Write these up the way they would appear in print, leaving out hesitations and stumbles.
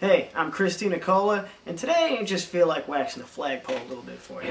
Hey, I'm Chris DeNicola, and today I just feel like waxing the flagpole a little bit for you.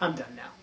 I'm done now.